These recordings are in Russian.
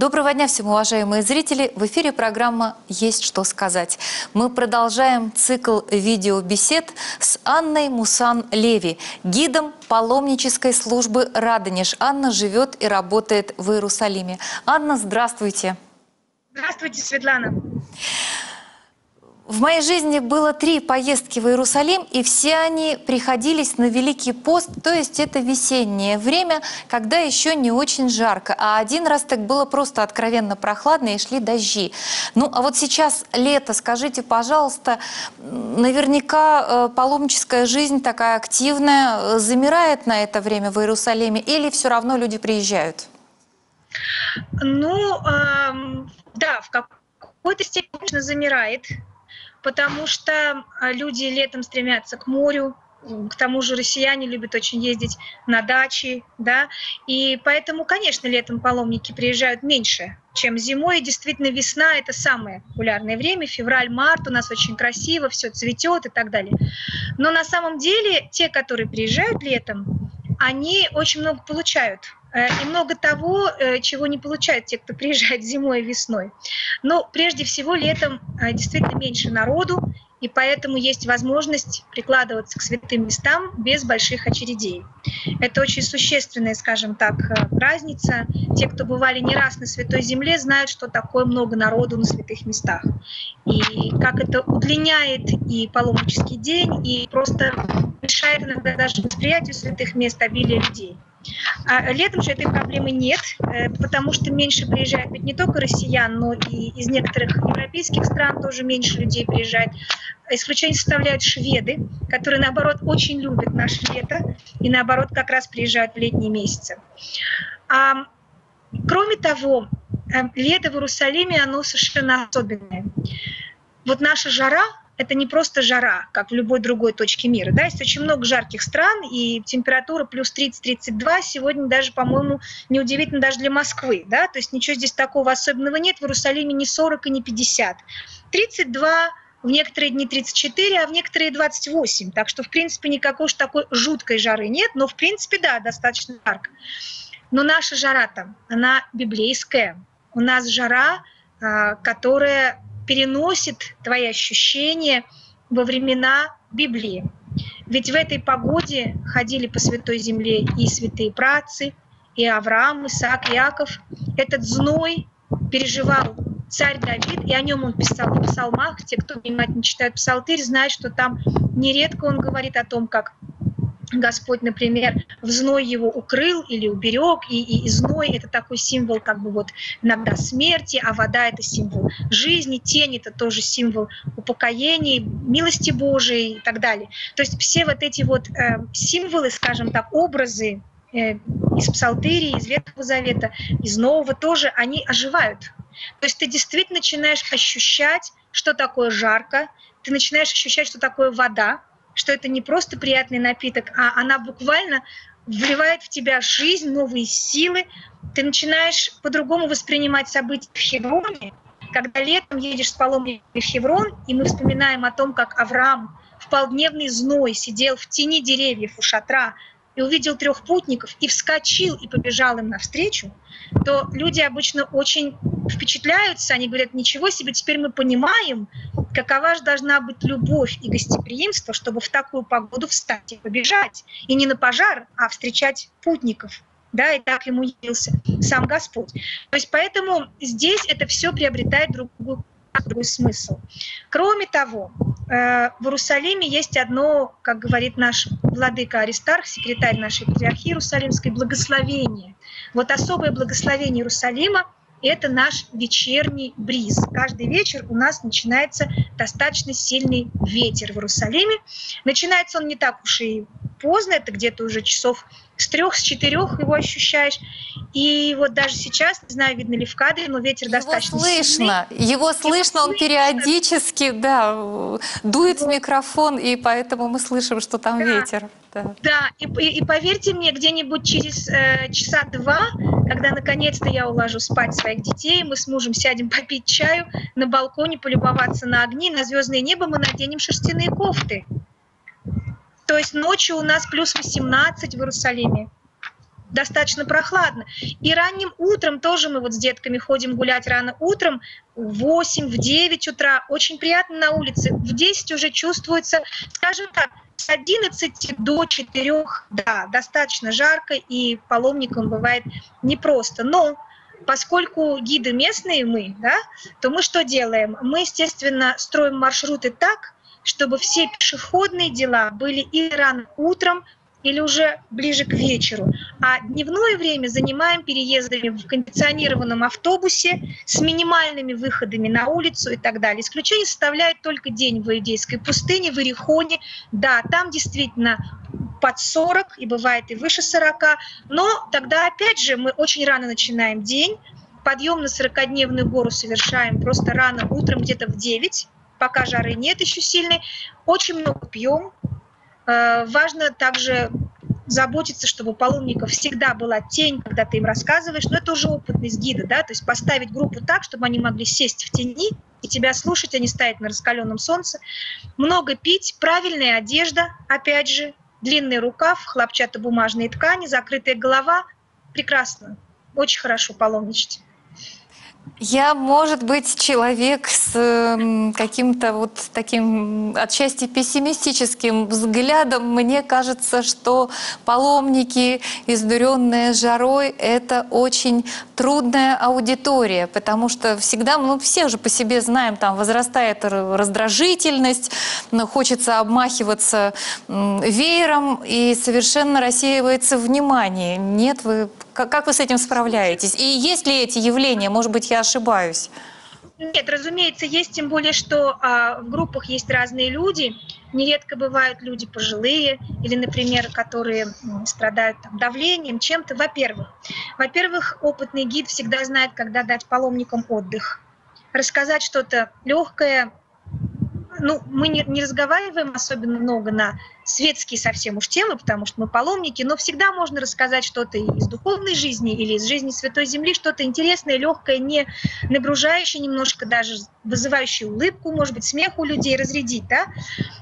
Доброго дня всем, уважаемые зрители! В эфире программа «Есть что сказать». Мы продолжаем цикл видеобесед с Анной Мусан-Леви, гидом паломнической службы «Радонеж». Анна живет и работает в Иерусалиме. Анна, здравствуйте! Здравствуйте, Светлана! В моей жизни было 3 поездки в Иерусалим, и все они приходились на Великий пост, то есть это весеннее время, когда еще не очень жарко. А один раз так было просто откровенно прохладно и шли дожди. Ну а вот сейчас лето, скажите, пожалуйста, наверняка паломническая жизнь такая активная замирает на это время в Иерусалиме или все равно люди приезжают? Ну, да, в какой-то степени, конечно, замирает. Потому что люди летом стремятся к морю, к тому же россияне любят очень ездить на дачи, да, и поэтому, конечно, летом паломники приезжают меньше, чем зимой, и действительно весна — это самое популярное время, февраль-март, у нас очень красиво, все цветет и так далее. Но на самом деле те, которые приезжают летом, они очень много получают. И много того, чего не получают те, кто приезжает зимой и весной. Но прежде всего летом действительно меньше народу, и поэтому есть возможность прикладываться к святым местам без больших очередей. Это очень существенная, скажем так, разница. Те, кто бывали не раз на Святой Земле, знают, что такое много народу на святых местах. И как это удлиняет и паломнический день, и просто мешает иногда даже восприятию святых мест обилия людей. А летом же этой проблемы нет, потому что меньше приезжают ведь не только россиян, но и из некоторых европейских стран тоже меньше людей приезжает. Исключение составляют шведы, которые, наоборот, очень любят наше лето и, наоборот, как раз приезжают в летние месяцы. Кроме того, лето в Иерусалиме, оно совершенно особенное. Вот наша жара — это не просто жара, как в любой другой точке мира. Да? Есть очень много жарких стран, и температура плюс 30-32 сегодня даже, по-моему, неудивительно даже для Москвы. Да? То есть ничего здесь такого особенного нет. В Иерусалиме не 40 и не 50. 32, в некоторые дни 34, а в некоторые 28. Так что, в принципе, никакой уж такой жуткой жары нет. Но, в принципе, да, достаточно жарко. Но наша жара там, она библейская. У нас жара, которая переносит твои ощущения во времена Библии. Ведь в этой погоде ходили по Святой Земле и святые праотцы, и Авраам, и Саак, и Иаков. Этот зной переживал царь Давид, и о нем он писал в псалмах. Те, кто внимательно читает псалтырь, знают, что там нередко он говорит о том, как Господь, например, в зной его укрыл или уберег, и зной — это такой символ, как бы вот иногда смерти, а вода — это символ жизни, тень — это тоже символ упокоения, милости Божией и так далее. То есть все вот эти вот символы, скажем так, образы из Псалтырии, из Ветхого Завета, из Нового тоже, они оживают. То есть ты действительно начинаешь ощущать, что такое жарко, ты начинаешь ощущать, что такое вода, что это не просто приятный напиток, а она буквально вливает в тебя жизнь, новые силы. Ты начинаешь по-другому воспринимать события в Хевроне, когда летом едешь с паломниками в Хеврон, и мы вспоминаем о том, как Авраам в полдневный зной сидел в тени деревьев у шатра и увидел 3 путников, и вскочил, и побежал им навстречу, то люди обычно очень впечатляются, они говорят: ничего себе, теперь мы понимаем, какова же должна быть любовь и гостеприимство, чтобы в такую погоду встать и побежать, и не на пожар, а встречать путников. Да, и так ему явился сам Господь. То есть поэтому здесь это все приобретает другой смысл. Кроме того, в Иерусалиме есть одно, как говорит наш владыка Аристарх, секретарь нашей патриархии Иерусалимской, благословение. Вот особое благословение Иерусалима — это наш вечерний бриз. Каждый вечер у нас начинается достаточно сильный ветер в Иерусалиме. Начинается он не так уж и поздно, это где-то уже часов с 3-4 его ощущаешь. И вот даже сейчас, не знаю, видно ли в кадре, но ветер его достаточно слышно. Сильный. Его слышно, он периодически, да, дует в микрофон, и поэтому мы слышим, что там ветер. Да, да. И поверьте мне, где-нибудь через часа 2, когда наконец-то я уложу спать своих детей, мы с мужем сядем попить чаю на балконе, полюбоваться на огни, на звездное небо, мы наденем шерстяные кофты. То есть ночью у нас плюс 18 в Иерусалиме. достаточно прохладно. И ранним утром тоже мы вот с детками ходим гулять рано утром, в 8, в 9 утра, очень приятно на улице. В 10 уже чувствуется, скажем так, с 11 до 4, да, достаточно жарко, и паломникам бывает непросто. Но поскольку гиды местные мы, да, то мы что делаем? Мы, естественно, строим маршруты так, чтобы все пешеходные дела были или рано утром, или уже ближе к вечеру. А дневное время занимаем переездами в кондиционированном автобусе с минимальными выходами на улицу и так далее. Исключение составляет только день в Иудейской пустыне, в Иерихоне. Да, там действительно под 40, и бывает и выше 40. Но тогда опять же мы очень рано начинаем день. Подъем на 40-дневную гору совершаем просто рано утром, где-то в 9, пока жары нет еще сильной. Очень много пьем. Важно также заботиться, чтобы у паломников всегда была тень, когда ты им рассказываешь. Но это уже опытность гида, да, то есть поставить группу так, чтобы они могли сесть в тени и тебя слушать, а не стоять на раскаленном солнце. Много пить, правильная одежда, опять же, длинный рукав, хлопчатобумажные ткани, закрытая голова. Прекрасно, очень хорошо паломничать. Я, может быть, человек с каким-то вот таким отчасти пессимистическим взглядом. Мне кажется, что паломники, изнуренные жарой, это очень трудная аудитория, потому что всегда, ну, все же по себе знаем, там возрастает раздражительность, хочется обмахиваться веером и совершенно рассеивается внимание. Нет, вы... Как вы с этим справляетесь? И есть ли эти явления? Может быть, я ошибаюсь? Нет, разумеется, есть, тем более, что в группах есть разные люди. Нередко бывают люди пожилые или, например, которые страдают там давлением, чем-то. Во-первых, опытный гид всегда знает, когда дать паломникам отдых. Рассказать что-то легкое. Ну, мы не разговариваем особенно много на светские совсем уж темы, потому что мы паломники, но всегда можно рассказать что-то из духовной жизни или из жизни Святой Земли, что-то интересное, легкое, не нагружающее немножко, даже вызывающее улыбку, может быть, смех у людей, разрядить, да?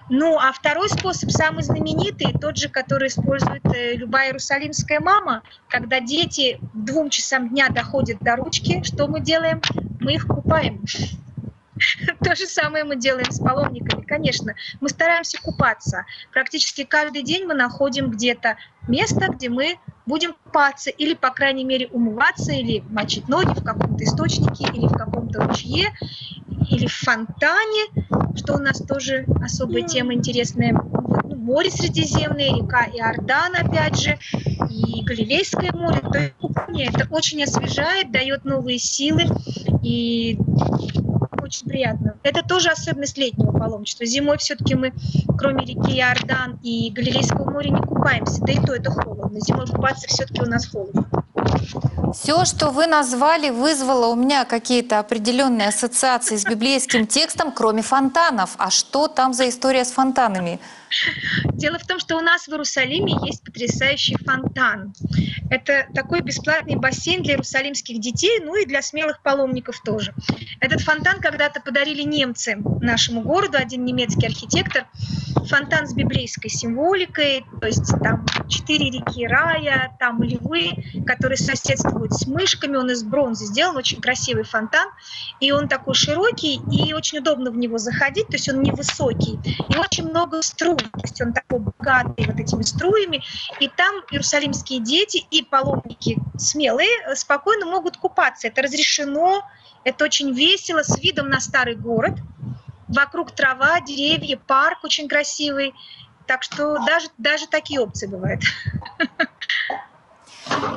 Ну, а второй способ, самый знаменитый, тот же, который использует любая иерусалимская мама, когда дети к 2 часам дня доходят до ручки, что мы делаем? Мы их купаем. То же самое мы делаем с паломниками, конечно. Мы стараемся купаться. Практически каждый день мы находим где-то место, где мы будем купаться или, по крайней мере, умываться, или мочить ноги в каком-то источнике, или в каком-то ручье, или в фонтане, что у нас тоже особая тема интересная. Ну, море Средиземное, река Иордан, опять же, и Галилейское море. То есть купание это очень освежает, дает новые силы и... очень приятно. Это тоже особенность летнего паломничества. Зимой все-таки мы, кроме реки Иордан и Галилейского моря, не купаемся. Да и то это холодно. Зимой купаться все-таки у нас холодно. Все, что вы назвали, вызвало у меня какие-то определенные ассоциации с библейским текстом, кроме фонтанов. А что там за история с фонтанами? Дело в том, что у нас в Иерусалиме есть потрясающий фонтан. Это такой бесплатный бассейн для иерусалимских детей, ну и для смелых паломников тоже. Этот фонтан когда-то подарили немцы нашему городу, один немецкий архитектор. Фонтан с библейской символикой, то есть там 4 реки рая, там львы, которые соседствуют с мышками. Он из бронзы сделан, очень красивый фонтан. И он такой широкий, и очень удобно в него заходить, то есть он невысокий. И очень много струй, то есть он такой богатый вот этими струями. И там иерусалимские дети и паломники смелые спокойно могут купаться. Это разрешено, это очень весело, с видом на старый город. Вокруг трава, деревья, парк очень красивый. Так что даже такие опции бывают.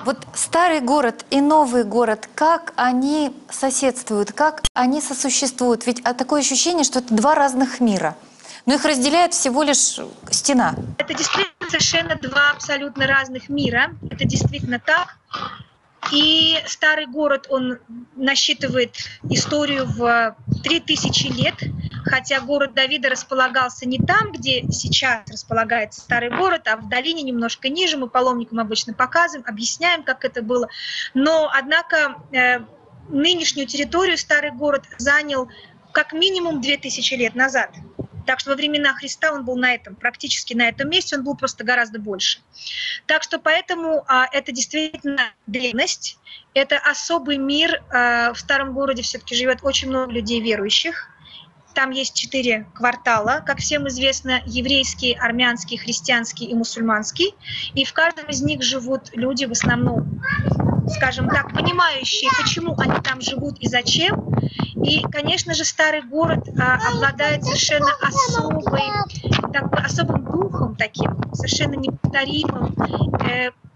Вот старый город и новый город, как они соседствуют, как они сосуществуют? Ведь такое ощущение, что это два разных мира. Но их разделяет всего лишь стена. Это действительно совершенно два абсолютно разных мира. Это действительно так. И старый город, он насчитывает историю в 3000 лет, хотя город Давида располагался не там, где сейчас располагается старый город, а в долине немножко ниже. Мы паломникам обычно показываем, объясняем, как это было. Но, однако, нынешнюю территорию старый город занял как минимум 2000 лет назад. Так что во времена Христа он был на этом, практически на этом месте, он был просто гораздо больше. Так что поэтому это действительно древность, это особый мир. В старом городе все-таки живет очень много людей верующих. Там есть 4 квартала, как всем известно, еврейский, армянский, христианский и мусульманский. И в каждом из них живут люди, в основном, скажем так, понимающие, почему они там живут и зачем. И, конечно же, старый город обладает совершенно особым духом таким, совершенно неповторимым.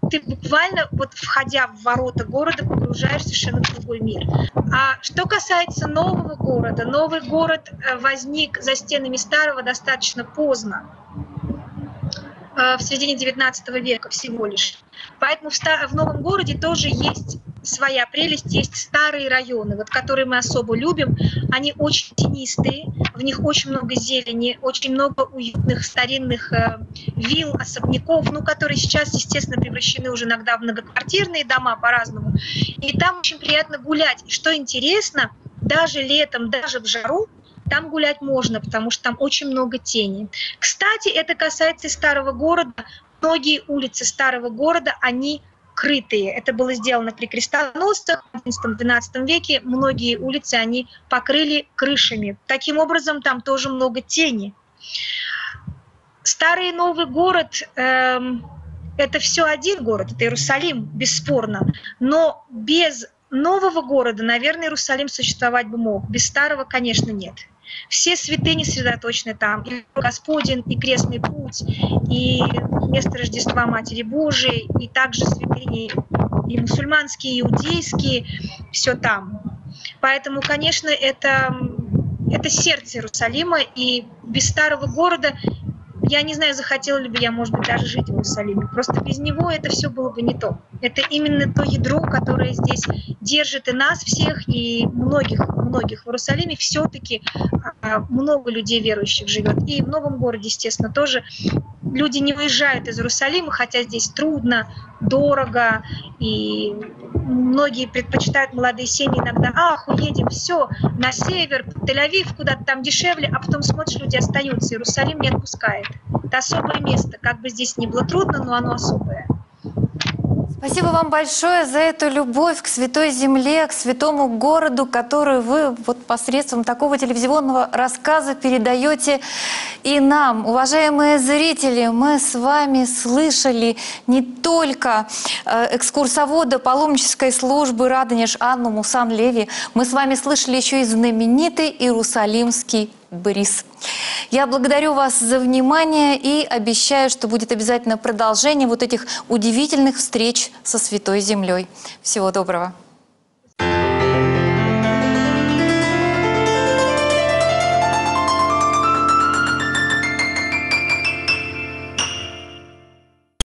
Ты буквально, вот входя в ворота города, погружаешь совершенно в другой мир. А что касается нового города, новый город возник за стенами старого достаточно поздно, в середине XIX века всего лишь. Поэтому в новом городе тоже есть своя прелесть, есть старые районы, вот, которые мы особо любим. Они очень тенистые, в них очень много зелени, очень много уютных старинных вилл, особняков, ну, которые сейчас, естественно, превращены уже иногда в многоквартирные дома по-разному. И там очень приятно гулять. И что интересно, даже летом, даже в жару, там гулять можно, потому что там очень много тени. Кстати, это касается и старого города. Многие улицы старого города, они крытые. Это было сделано при крестоносцах в XI-XII веке. Многие улицы они покрыли крышами. Таким образом, там тоже много тени. Старый и новый город это все один город, это Иерусалим, бесспорно. Но без нового города, наверное, Иерусалим существовать бы мог. Без старого, конечно, нет. Все святыни сосредоточены там. И Господень, и Крестный путь, и место Рождества Матери Божией, и также святыни и мусульманские, и иудейские, все там. Поэтому, конечно, это сердце Иерусалима, и без старого города, я не знаю, захотела ли бы я, может быть, даже жить в Иерусалиме. Просто без него это все было бы не то. Это именно то ядро, которое здесь держит и нас всех, и многих в Иерусалиме. Все-таки много людей верующих живет. И в новом городе, естественно, тоже люди не выезжают из Иерусалима, хотя здесь трудно, дорого, и многие предпочитают молодые семьи иногда, уедем, все, на север, Тель-Авив, куда-то там дешевле, а потом смотришь, люди остаются, Иерусалим не отпускает. Это особое место, как бы здесь ни было трудно, но оно особое. Спасибо вам большое за эту любовь к Святой Земле, к святому городу, которую вы вот посредством такого телевизионного рассказа передаете и нам. Уважаемые зрители, мы с вами слышали не только экскурсовода паломнической службы «Радонеж» Анну Мусан-Леви, мы с вами слышали еще и знаменитый иерусалимский Борис. Я благодарю вас за внимание и обещаю, что будет обязательно продолжение вот этих удивительных встреч со Святой Землей. Всего доброго!